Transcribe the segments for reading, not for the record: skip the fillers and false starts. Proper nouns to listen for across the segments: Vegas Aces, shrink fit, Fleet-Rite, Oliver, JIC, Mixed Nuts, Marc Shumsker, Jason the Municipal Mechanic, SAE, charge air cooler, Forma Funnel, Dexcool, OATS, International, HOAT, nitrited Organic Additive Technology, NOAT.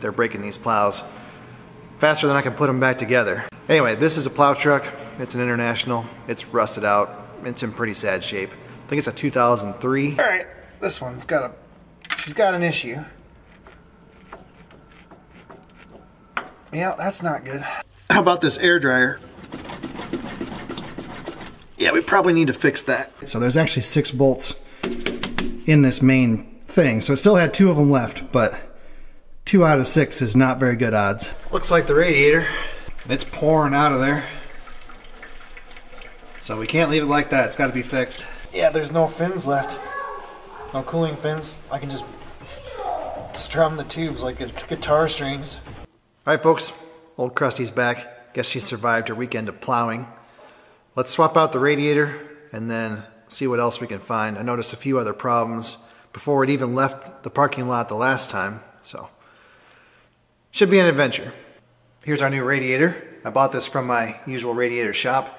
they're breaking these plows faster than I can put them back together. Anyway, this is a plow truck. It's an International. It's rusted out. It's in pretty sad shape. I think it's a 2003. All right, this one's got a, she's got an issue. Yeah, that's not good. How about this air dryer? Yeah, we probably need to fix that. So there's actually 6 bolts in this main thing. So it still had 2 of them left, but 2 out of 6 is not very good odds. Looks like the radiator, it's pouring out of there. So we can't leave it like that, it's gotta be fixed. Yeah, there's no fins left, no cooling fins. I can just strum the tubes like guitar strings. All right, folks, old Krusty's back. Guess she survived her weekend of plowing. Let's swap out the radiator and then see what else we can find. I noticed a few other problems before it even left the parking lot the last time, so should be an adventure. Here's our new radiator. I bought this from my usual radiator shop.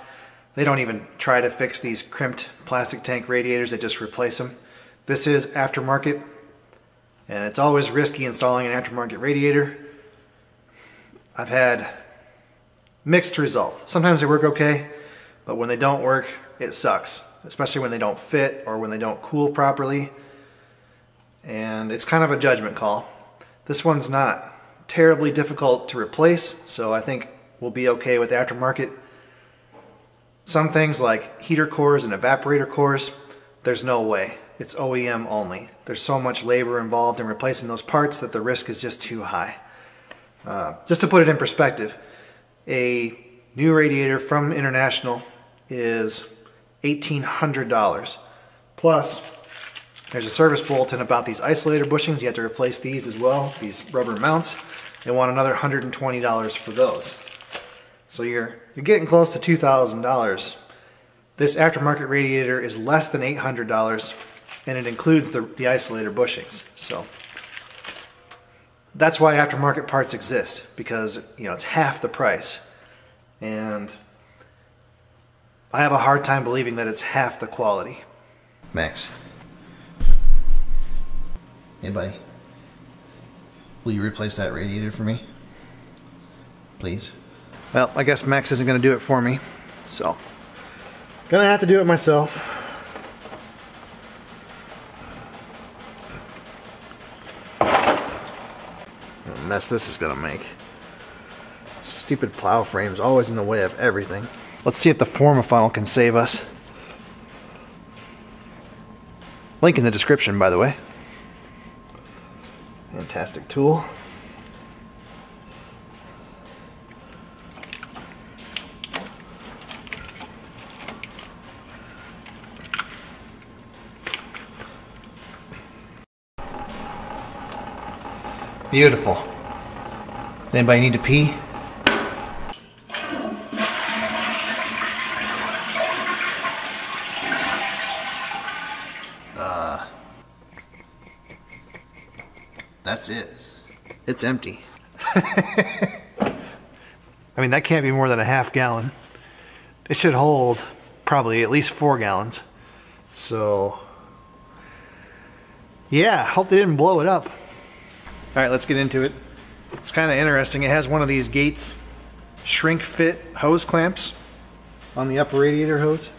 They don't even try to fix these crimped plastic tank radiators, they just replace them. This is aftermarket, and it's always risky installing an aftermarket radiator. I've had mixed results. Sometimes they work okay, but when they don't work, it sucks. Especially when they don't fit or when they don't cool properly. And it's kind of a judgment call. This one's not terribly difficult to replace, so I think we'll be okay with aftermarket. Some things like heater cores and evaporator cores, there's no way. It's OEM only. There's so much labor involved in replacing those parts that the risk is just too high. Just to put it in perspective, a new radiator from International is $1,800. Plus, there's a service bulletin about these isolator bushings. You have to replace these as well, these rubber mounts. They want another $120 for those. So you're getting close to $2,000. This aftermarket radiator is less than $800, and it includes the isolator bushings. So that's why aftermarket parts exist, because you know it's half the price, and I have a hard time believing that it's half the quality. Max, hey buddy, will you replace that radiator for me, please? Well, I guess Max isn't going to do it for me, so gonna have to do it myself. Mess this is gonna make. Stupid plow frames always in the way of everything. Let's see if the Forma Funnel can save us. Link in the description, by the way. Fantastic tool. Beautiful. Anybody need to pee? That's it. It's empty. I mean, that can't be more than a half gallon. It should hold probably at least 4 gallons. So, yeah, hope they didn't blow it up. All right, let's get into it. It's kind of interesting. It has one of these Gates shrink fit hose clamps on the upper radiator hose.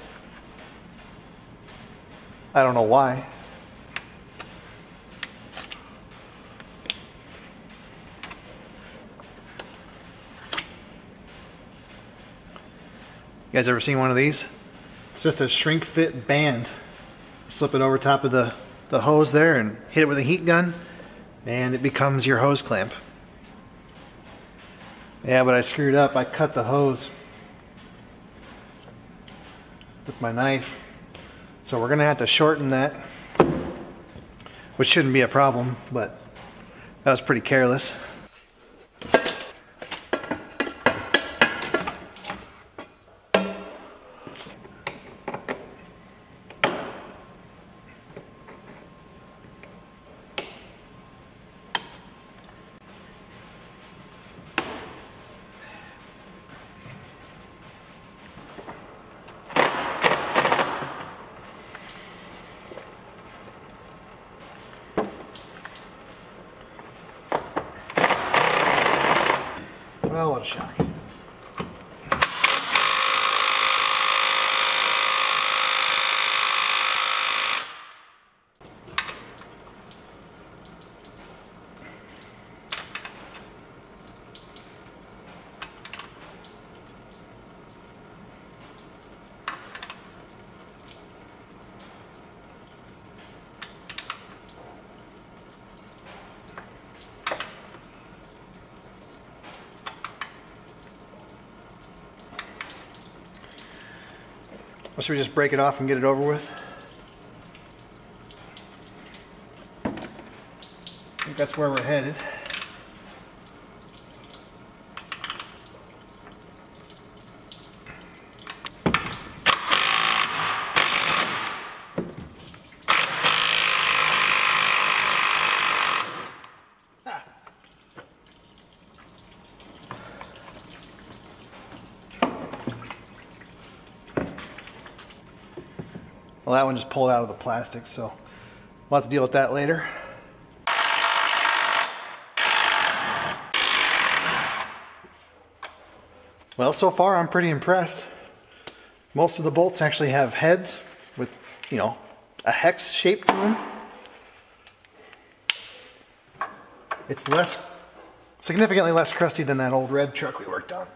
I don't know why. You guys ever seen one of these? It's just a shrink fit band. Slip it over top of the hose there and hit it with a heat gun, and it becomes your hose clamp. Yeah, but I screwed up. I cut the hose with my knife. So we're gonna have to shorten that, which shouldn't be a problem, but that was pretty careless. Well, what a shock. Should we just break it off and get it over with? I think that's where we're headed. Well, that one just pulled out of the plastic, so we'll have to deal with that later. Well, so far I'm pretty impressed. Most of the bolts actually have heads with, you know, a hex shape to them. It's less, significantly less crusty than that old red truck we worked on.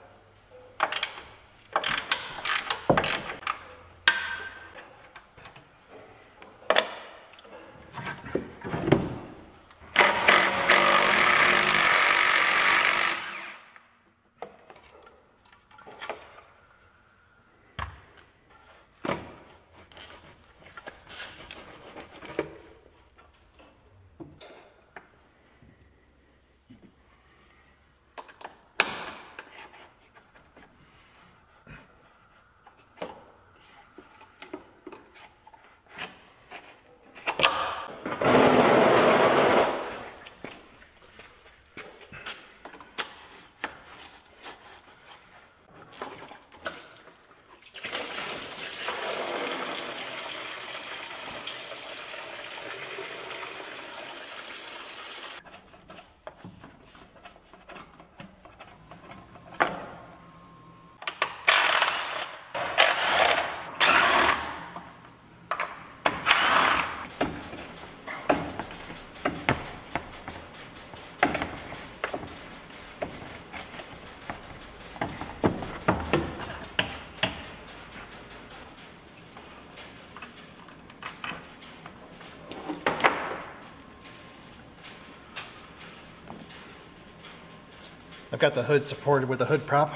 I've got the hood supported with a hood prop.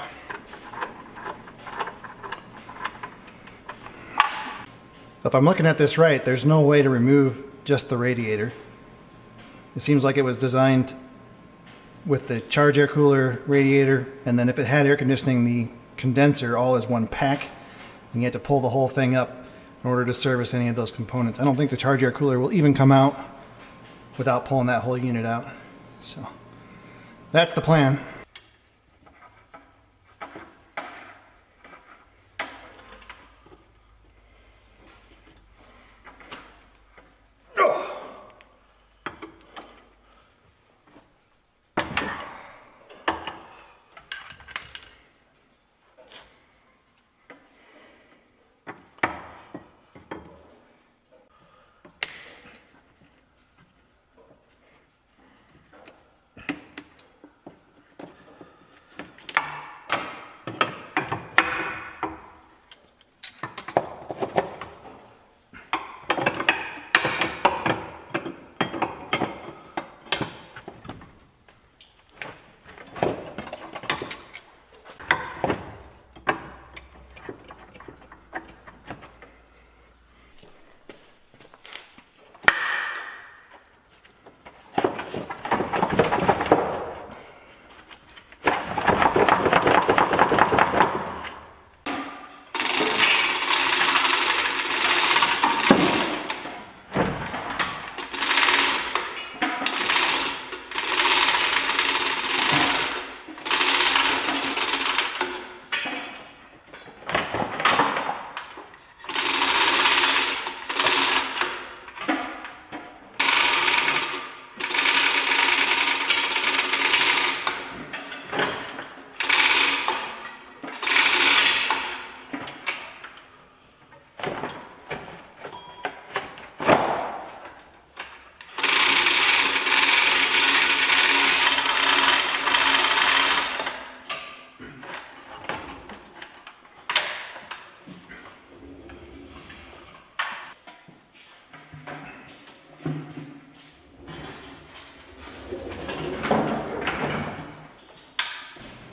If I'm looking at this right, there's no way to remove just the radiator. It seems like it was designed with the charge air cooler, radiator, and then if it had air conditioning, the condenser all as one pack, and you had to pull the whole thing up in order to service any of those components. I don't think the charge air cooler will even come out without pulling that whole unit out. So that's the plan.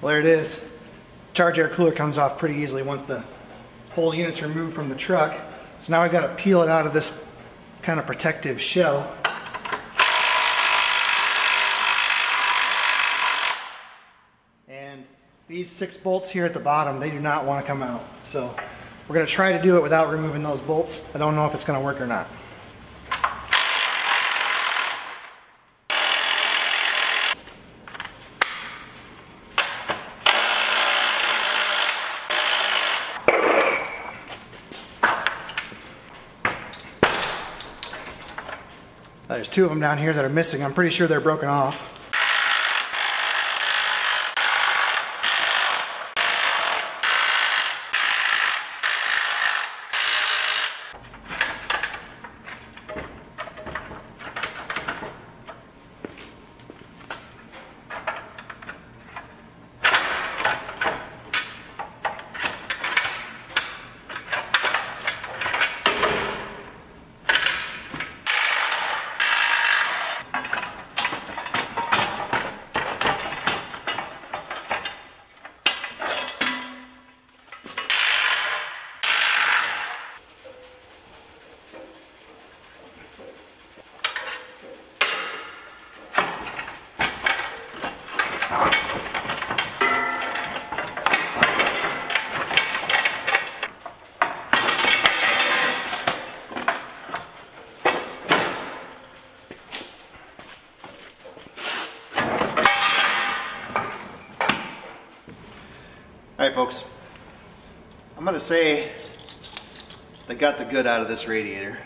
Well, there it is. Charge air cooler comes off pretty easily once the whole unit's removed from the truck. So now I've got to peel it out of this kind of protective shell. And these 6 bolts here at the bottom, they do not want to come out. So we're going to try to do it without removing those bolts. I don't know if it's going to work or not. There's 2 of them down here that are missing. I'm pretty sure they're broken off. Alright folks, I'm going to say they got the good out of this radiator.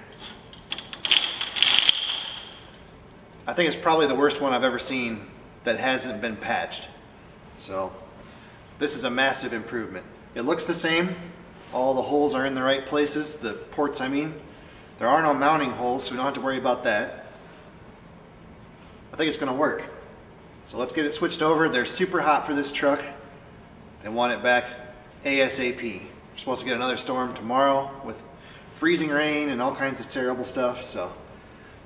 I think it's probably the worst one I've ever seen that hasn't been patched. So this is a massive improvement. It looks the same, all the holes are in the right places, the ports I mean. There are no mounting holes, so we don't have to worry about that. I think it's going to work. So let's get it switched over. They're super hot for this truck. They want it back ASAP. We're supposed to get another storm tomorrow with freezing rain and all kinds of terrible stuff, so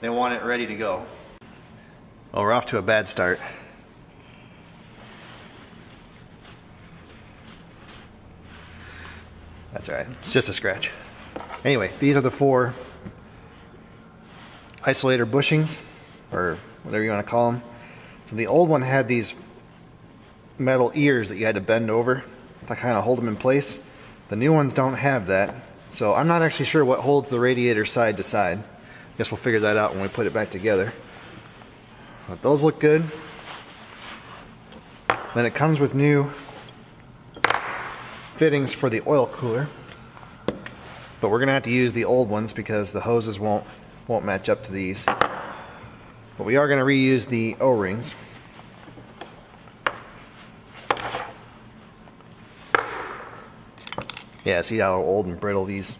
they want it ready to go. Well, we're off to a bad start. That's alright, it's just a scratch. Anyway, these are the 4 isolator bushings, or whatever you want to call them. So the old one had these metal ears that you had to bend over to kind of hold them in place. The new ones don't have that, so I'm not actually sure what holds the radiator side to side. I guess we'll figure that out when we put it back together. But those look good. Then it comes with new fittings for the oil cooler, but we're gonna have to use the old ones because the hoses won't match up to these. But we are gonna reuse the O-rings. Yeah, see how old and brittle these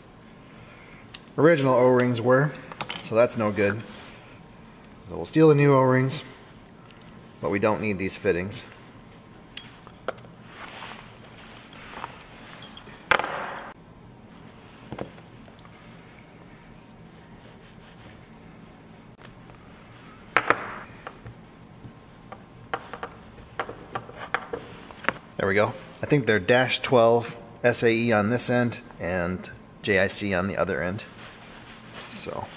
original O-rings were, so that's no good. So we'll steal the new O-rings, but we don't need these fittings. There we go. I think they're dash 12. SAE on this end and JIC on the other end. So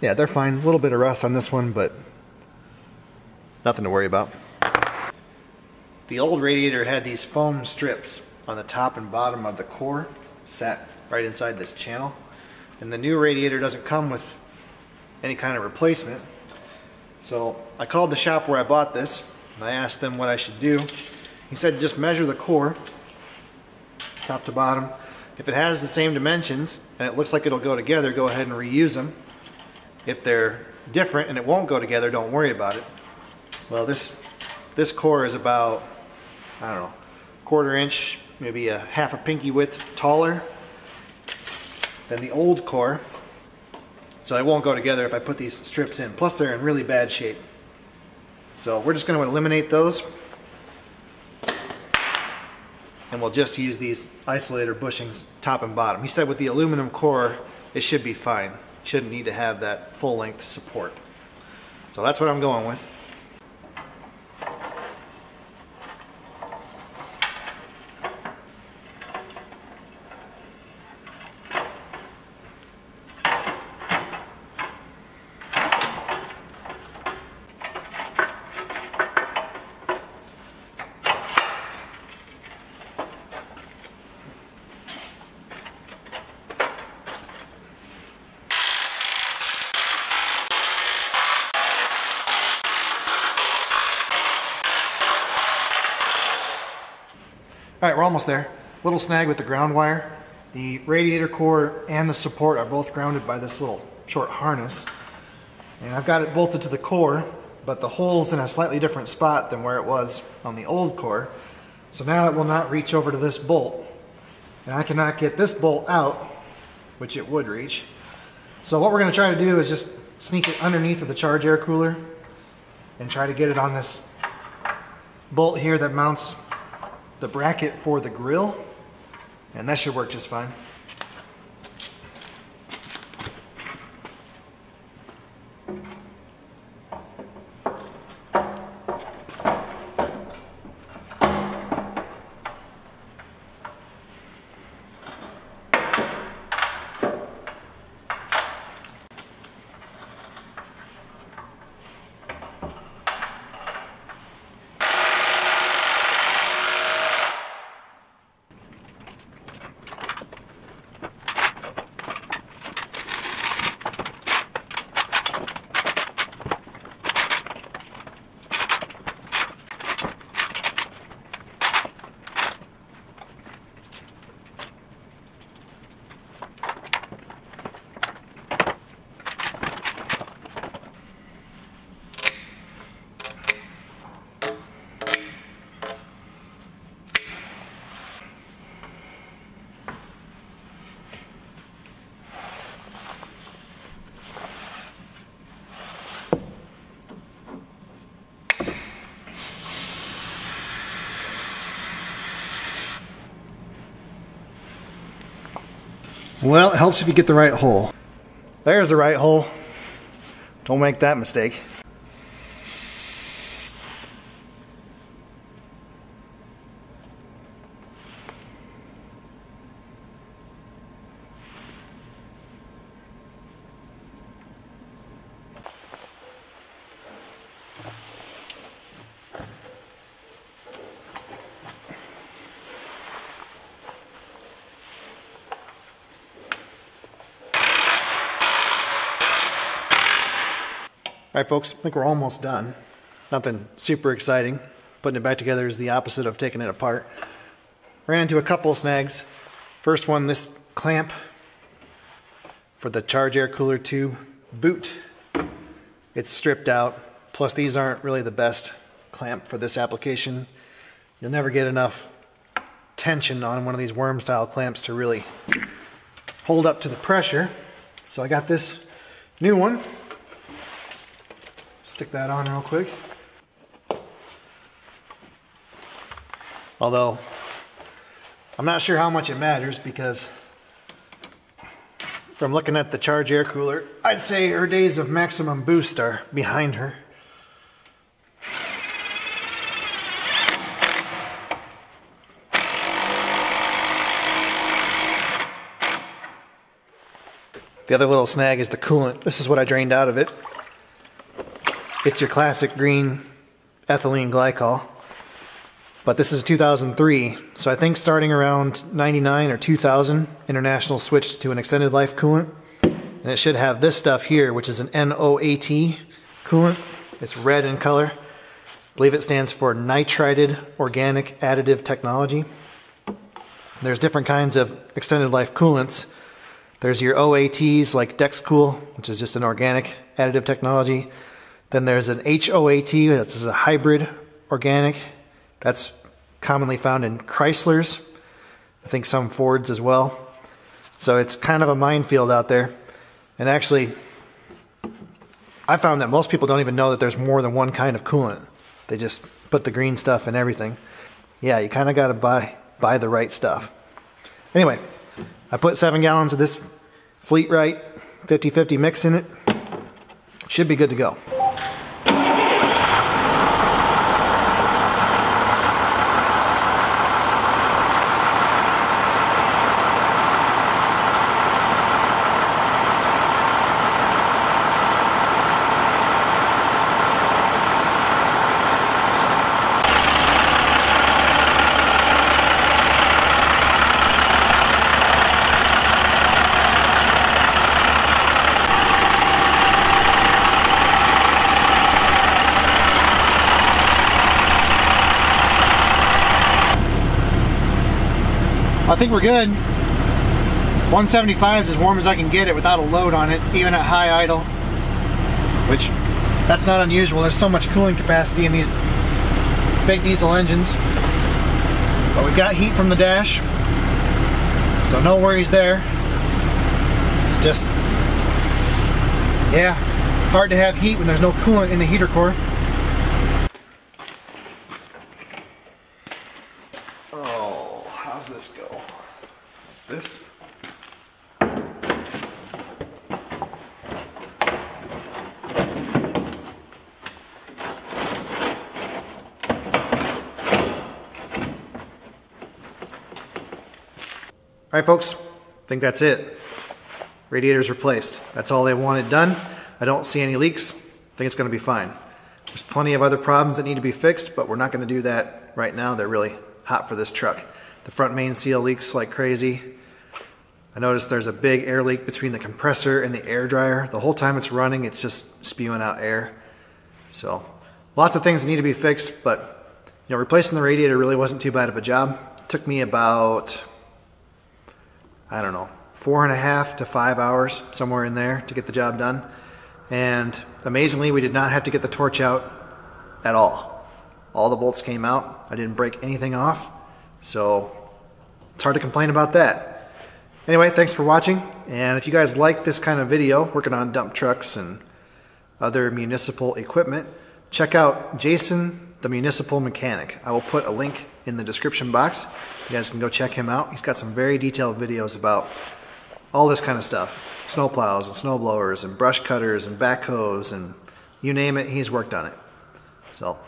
yeah, they're fine. A little bit of rust on this one, but nothing to worry about. The old radiator had these foam strips on the top and bottom of the core, sat right inside this channel. And the new radiator doesn't come with any kind of replacement. So I called the shop where I bought this and I asked them what I should do. He said just measure the core top to bottom. If it has the same dimensions and it looks like it'll go together, go ahead and reuse them. If they're different and it won't go together, don't worry about it. Well, this core is about, I don't know, quarter-inch, maybe a half a pinky width taller than the old core. So it won't go together if I put these strips in. Plus they're in really bad shape. So we're just going to eliminate those. And we'll just use these isolator bushings top and bottom. He said with the aluminum core, it should be fine. Shouldn't need to have that full-length support. So that's what I'm going with. All right, we're almost there. Little snag with the ground wire. The radiator core and the support are both grounded by this little short harness. And I've got it bolted to the core, but the hole's in a slightly different spot than where it was on the old core. So now it will not reach over to this bolt. And I cannot get this bolt out, which it would reach. So what we're going to try to do is just sneak it underneath of the charge air cooler and try to get it on this bolt here that mounts the bracket for the grill. And that should work just fine. Well, it helps if you get the right hole. There's the right hole. Don't make that mistake. All right, folks, I think we're almost done. Nothing super exciting. Putting it back together is the opposite of taking it apart. Ran into a couple of snags. First one, this clamp for the charge air cooler tube boot. It's stripped out. Plus, these aren't really the best clamp for this application. You'll never get enough tension on one of these worm-style clamps to really hold up to the pressure. So I got this new one. Stick that on real quick. Although, I'm not sure how much it matters because from looking at the charge air cooler, I'd say her days of maximum boost are behind her. The other little snag is the coolant. This is what I drained out of it. It's your classic green ethylene glycol, but this is 2003, so I think starting around 99 or 2000, International switched to an extended life coolant, and it should have this stuff here, which is an NOAT coolant. It's red in color. I believe it stands for nitrited Organic Additive Technology. There's different kinds of extended life coolants. There's your OATs like Dexcool, which is just an organic additive technology. Then there's an HOAT, this is a hybrid organic. That's commonly found in Chrysler's, I think some Fords as well. So it's kind of a minefield out there. And actually, I found that most people don't even know that there's more than one kind of coolant. They just put the green stuff in everything. Yeah, you kind of got to buy the right stuff. Anyway, I put 7 gallons of this Fleet-Rite 50-50 mix in it. Should be good to go. I think we're good. 175 is as warm as I can get it without a load on it, even at high idle, which that's not unusual. There's so much cooling capacity in these big diesel engines. But we got heat from the dash, so no worries there. It's just, yeah, hard to have heat when there's no coolant in the heater core. Oh, how's this go? This? Alright folks, I think that's it. Radiators replaced. That's all they wanted done. I don't see any leaks. I think it's going to be fine. There's plenty of other problems that need to be fixed, but we're not going to do that right now. They're really hot for this truck. The front main seal leaks like crazy. I noticed there's a big air leak between the compressor and the air dryer. The whole time it's running, it's just spewing out air. So lots of things that need to be fixed, but you know, replacing the radiator really wasn't too bad of a job. It took me about, I don't know, 4.5 to 5 hours, somewhere in there, to get the job done. And amazingly, we did not have to get the torch out at all. All the bolts came out. I didn't break anything off. So it's hard to complain about that. Anyway, thanks for watching. And if you guys like this kind of video, working on dump trucks and other municipal equipment, check out Jason the Municipal Mechanic. I will put a link in the description box. You guys can go check him out. He's got some very detailed videos about all this kind of stuff. Snow plows and snow blowers and brush cutters and backhoes and you name it, he's worked on it. So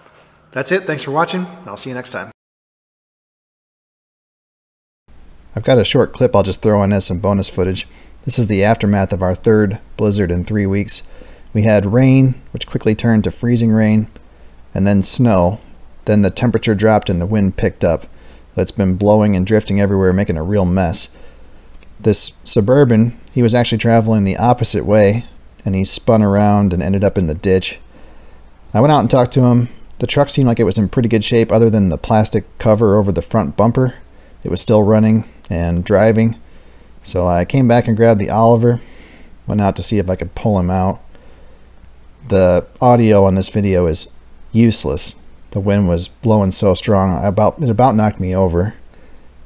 that's it. Thanks for watching, and I'll see you next time. I've got a short clip I'll just throw in as some bonus footage. This is the aftermath of our third blizzard in 3 weeks. We had rain, which quickly turned to freezing rain, and then snow. Then the temperature dropped and the wind picked up. It's been blowing and drifting everywhere, making a real mess. This Suburban, he was actually traveling the opposite way, and he spun around and ended up in the ditch. I went out and talked to him. The truck seemed like it was in pretty good shape other than the plastic cover over the front bumper. It was still running and driving. So I came back and grabbed the Oliver, went out to see if I could pull him out. The audio on this video is useless. The wind was blowing so strong, it about knocked me over,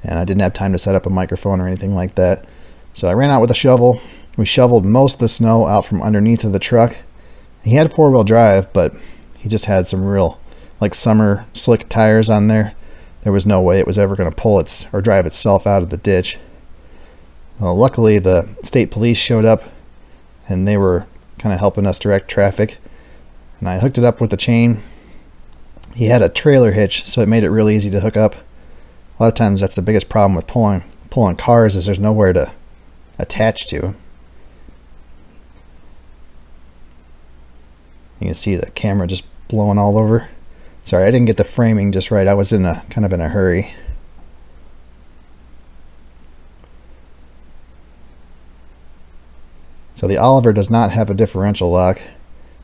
and I didn't have time to set up a microphone or anything like that. So I ran out with a shovel. We shoveled most of the snow out from underneath of the truck. He had four-wheel drive, but he just had some real, like, summer slick tires on there. There was no way it was ever going to pull its or drive itself out of the ditch. Well, luckily, the state police showed up, and they were kind of helping us direct traffic. And I hooked it up with the chain. He had a trailer hitch, so it made it real easy to hook up. A lot of times that's the biggest problem with pulling cars, is there's nowhere to attach to. You can see the camera just blowing all over. Sorry, I didn't get the framing just right. I was in a kind of in a hurry. So the Oliver does not have a differential lock,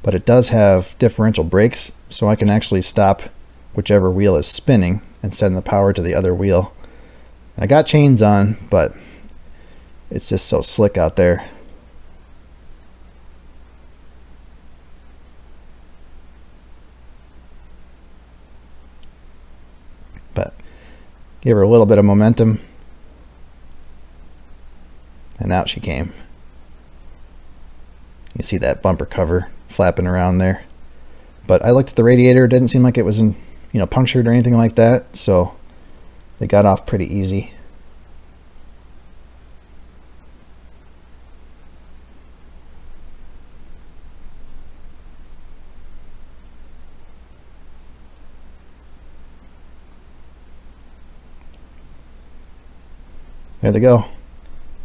but it does have differential brakes, so I can actually stop whichever wheel is spinning and send the power to the other wheel. I got chains on, but it's just so slick out there. But give her a little bit of momentum, and out she came. You see that bumper cover flapping around there. But I looked at the radiator, it didn't seem like it was in, you know, punctured or anything like that, so they got off pretty easy. There they go,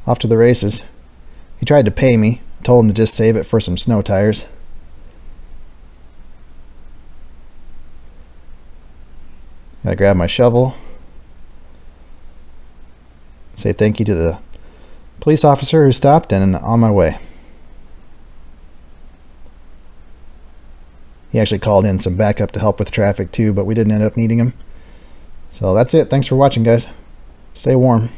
off to the races. He tried to pay me, told him to just save it for some snow tires. I grab my shovel, say thank you to the police officer who stopped, and on my way. He actually called in some backup to help with traffic too, but we didn't end up needing him. So that's it. Thanks for watching, guys. Stay warm.